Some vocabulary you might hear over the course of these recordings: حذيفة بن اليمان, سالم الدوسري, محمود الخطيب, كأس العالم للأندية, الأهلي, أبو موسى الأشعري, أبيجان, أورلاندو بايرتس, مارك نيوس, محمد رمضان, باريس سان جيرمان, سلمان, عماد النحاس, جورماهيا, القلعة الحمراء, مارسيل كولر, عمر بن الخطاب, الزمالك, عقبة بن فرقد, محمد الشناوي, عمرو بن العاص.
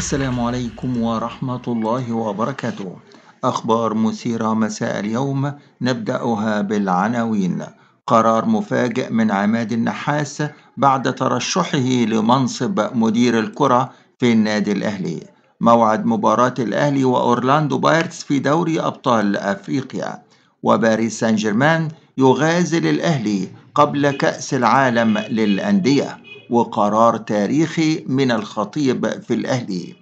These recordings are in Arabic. السلام عليكم ورحمة الله وبركاته. أخبار مثيرة مساء اليوم نبدأها بالعناوين. قرار مفاجئ من عماد النحاس بعد ترشحه لمنصب مدير الكرة في النادي الأهلي. موعد مباراة الأهلي وأورلاندو بايرتس في دوري أبطال أفريقيا. وباريس سان جيرمان يغازل الأهلي قبل كأس العالم للأندية. وقرار تاريخي من الخطيب في الأهلي.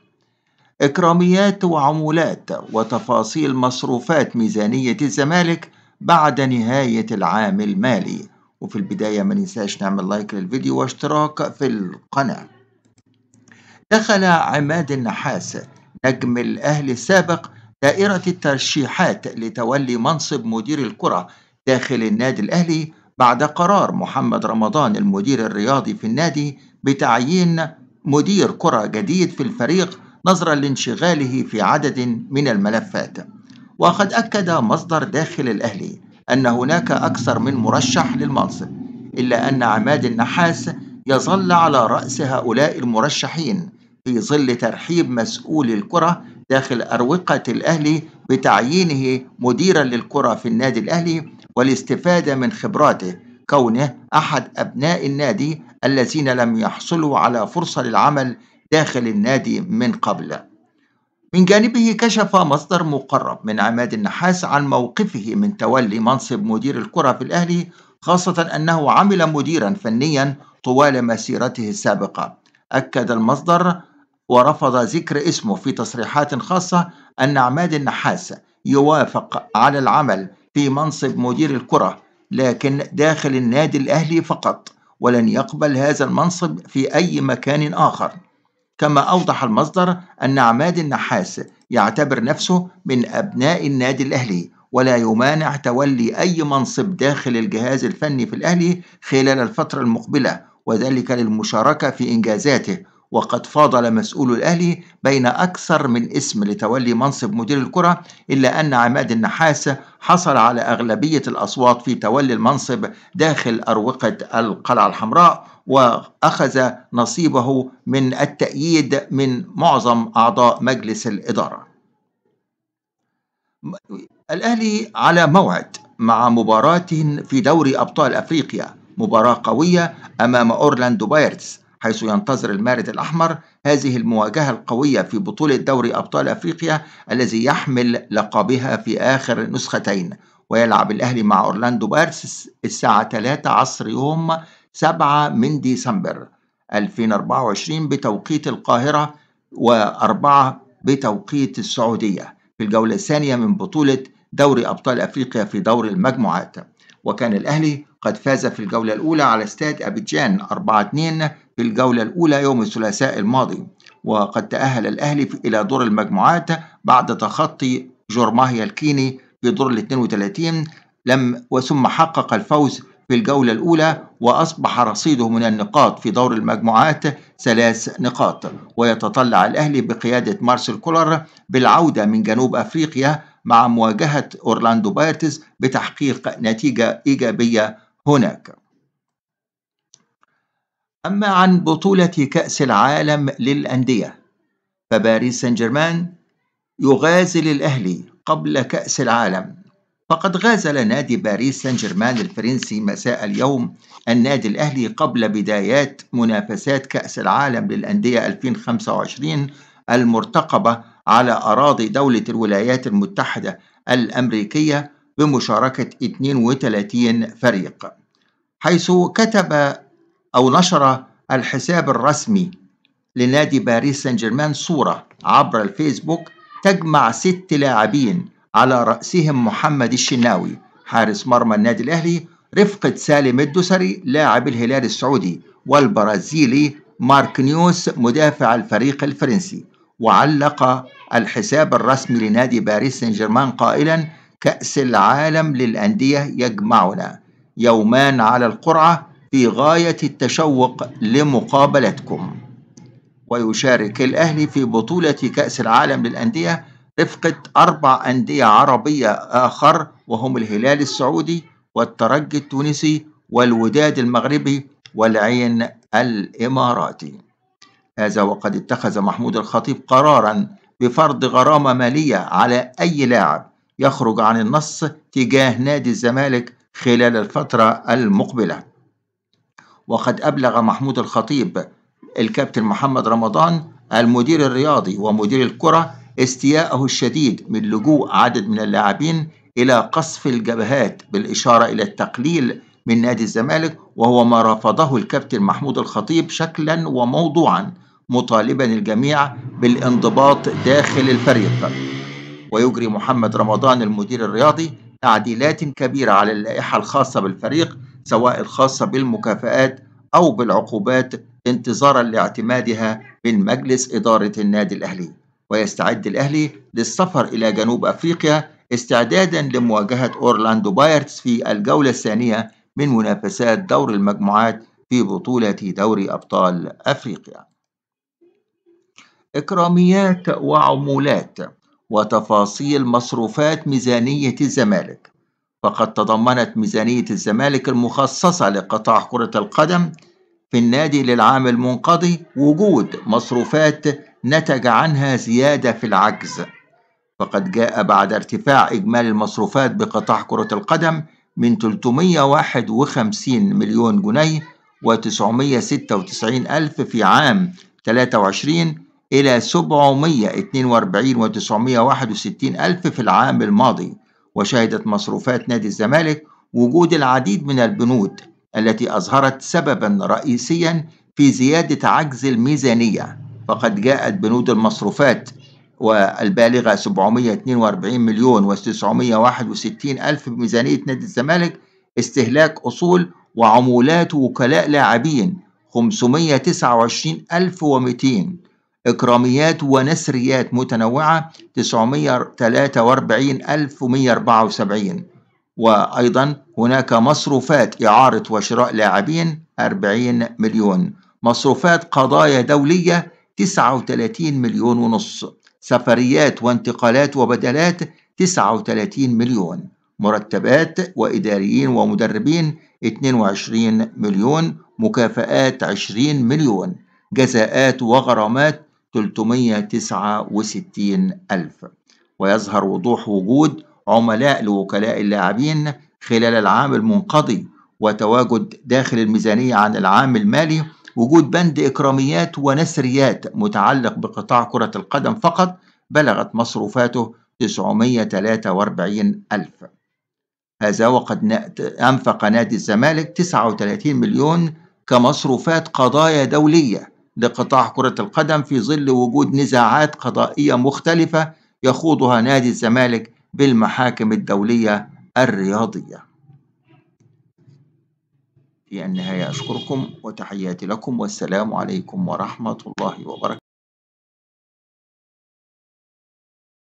إكراميات وعمولات وتفاصيل مصروفات ميزانية الزمالك بعد نهاية العام المالي. وفي البداية ما ننساش نعمل لايك للفيديو واشتراك في القناة. دخل عماد النحاس نجم الأهلي السابق دائرة الترشيحات لتولي منصب مدير الكرة داخل النادي الأهلي بعد قرار محمد رمضان المدير الرياضي في النادي بتعيين مدير كرة جديد في الفريق نظرا لانشغاله في عدد من الملفات. وقد أكد مصدر داخل الأهلي أن هناك أكثر من مرشح للمنصب، إلا أن عماد النحاس يظل على رأس هؤلاء المرشحين في ظل ترحيب مسؤول الكرة داخل أروقة الأهلي بتعيينه مديرا للكرة في النادي الأهلي والاستفادة من خبراته، كونه أحد أبناء النادي الذين لم يحصلوا على فرصة للعمل داخل النادي من قبل. من جانبه كشف مصدر مقرب من عماد النحاس عن موقفه من تولي منصب مدير الكرة في الأهلي، خاصة أنه عمل مديرا فنيا طوال مسيرته السابقة. أكد المصدر ورفض ذكر اسمه في تصريحات خاصة أن عماد النحاس يوافق على العمل في منصب مدير الكرة، لكن داخل النادي الأهلي فقط، ولن يقبل هذا المنصب في أي مكان آخر. كما أوضح المصدر أن عماد النحاس يعتبر نفسه من أبناء النادي الأهلي، ولا يمانع تولي أي منصب داخل الجهاز الفني في الأهلي خلال الفترة المقبلة، وذلك للمشاركة في إنجازاته. وقد فاضل مسؤول الأهلي بين أكثر من اسم لتولي منصب مدير الكرة، إلا أن عماد النحاس حصل على أغلبية الأصوات في تولي المنصب داخل أروقة القلعة الحمراء، وأخذ نصيبه من التأييد من معظم أعضاء مجلس الإدارة. الأهلي على موعد مع مباراة في دوري أبطال أفريقيا، مباراة قوية أمام أورلاندو بايرتس، حيث ينتظر المارد الأحمر هذه المواجهة القوية في بطولة دوري أبطال أفريقيا الذي يحمل لقبها في آخر نسختين. ويلعب الأهلي مع أورلاندو بايرتس الساعة 3 عصر يوم 7 من ديسمبر 2024 بتوقيت القاهرة، و4 بتوقيت السعودية، في الجولة الثانية من بطولة دوري أبطال أفريقيا في دور المجموعات. وكان الأهلي قد فاز في الجولة الأولى على استاد أبيجان 4-2 في الجولة الأولى يوم الثلاثاء الماضي. وقد تأهل الأهلي إلى دور المجموعات بعد تخطي جورماهيا الكيني في دور ال 32 وثم حقق الفوز في الجولة الأولى، وأصبح رصيده من النقاط في دور المجموعات 3 نقاط. ويتطلع الأهلي بقيادة مارسيل كولر بالعودة من جنوب أفريقيا مع مواجهة أورلاندو بايرتس بتحقيق نتيجة إيجابية هناك. أما عن بطولة كأس العالم للأندية، فباريس سان جيرمان يغازل الأهلي قبل كأس العالم. فقد غازل نادي باريس سان جيرمان الفرنسي مساء اليوم النادي الأهلي قبل بدايات منافسات كأس العالم للأندية 2025 المرتقبة على أراضي دولة الولايات المتحدة الأمريكية بمشاركة 32 فريق. حيث كتب أو نشر الحساب الرسمي لنادي باريس سان جيرمان صورة عبر الفيسبوك تجمع 6 لاعبين، على رأسهم محمد الشناوي حارس مرمى النادي الأهلي، رفقة سالم الدوسري لاعب الهلال السعودي، والبرازيلي مارك نيوس مدافع الفريق الفرنسي. وعلق الحساب الرسمي لنادي باريس سان جيرمان قائلا: كأس العالم للأندية يجمعنا، يومان على القرعة، في غاية التشوق لمقابلتكم. ويشارك الأهلي في بطولة كأس العالم للأندية رفقة 4 أندية عربية آخر، وهم الهلال السعودي والترجي التونسي والوداد المغربي والعين الإماراتي. هذا وقد اتخذ محمود الخطيب قرارا بفرض غرامة مالية على أي لاعب يخرج عن النص تجاه نادي الزمالك خلال الفترة المقبلة. وقد أبلغ محمود الخطيب الكابتن محمد رمضان المدير الرياضي ومدير الكرة استياءه الشديد من لجوء عدد من اللاعبين إلى قصف الجبهات بالإشارة إلى التقليل من نادي الزمالك، وهو ما رفضه الكابتن محمود الخطيب شكلا وموضوعا، مطالبا الجميع بالانضباط داخل الفريق. ويجري محمد رمضان المدير الرياضي تعديلات كبيرة على اللائحة الخاصة بالفريق، سواء الخاصة بالمكافآت أو بالعقوبات، انتظارا لاعتمادها من مجلس إدارة النادي الأهلي. ويستعد الأهلي للسفر إلى جنوب أفريقيا استعدادا لمواجهة أورلاندو بايرتس في الجولة الثانية من منافسات دور المجموعات في بطولة دوري أبطال أفريقيا. إكراميات وعمولات وتفاصيل مصروفات ميزانية الزمالك. فقد تضمنت ميزانية الزمالك المخصصة لقطاع كرة القدم في النادي للعام المنقضي وجود مصروفات نتج عنها زيادة في العجز، فقد جاء بعد ارتفاع إجمالي المصروفات بقطاع كرة القدم من 351 مليون جنيه و996 ألف في عام 23 إلى 742 و961 ألف في العام الماضي. وشهدت مصروفات نادي الزمالك وجود العديد من البنود التي أظهرت سببا رئيسيا في زيادة عجز الميزانية، فقد جاءت بنود المصروفات والبالغة 742 مليون و961 ألف بميزانية نادي الزمالك استهلاك أصول وعمولات وكلاء لاعبين 529,200، إكراميات ونسريات متنوعة 943,174، وأيضا هناك مصروفات إعارة وشراء لاعبين 40 مليون، مصروفات قضايا دولية 39,5 مليون، سفريات وانتقالات وبدلات 39 مليون، مرتبات وإداريين ومدربين 22 مليون، مكافآت 20 مليون، جزاءات وغرامات 369 ألف. ويظهر وضوح وجود عملاء لوكلاء اللاعبين خلال العام المنقضي وتواجد داخل الميزانية عن العام المالي، وجود بند إكراميات ونسريات متعلق بقطاع كرة القدم فقط بلغت مصروفاته 943 ألف. هذا وقد أنفق نادي الزمالك 39 مليون كمصروفات قضايا دولية لقطاع كرة القدم في ظل وجود نزاعات قضائية مختلفة يخوضها نادي الزمالك بالمحاكم الدولية الرياضية. في النهاية أشكركم وتحياتي لكم، والسلام عليكم ورحمة الله وبركاته.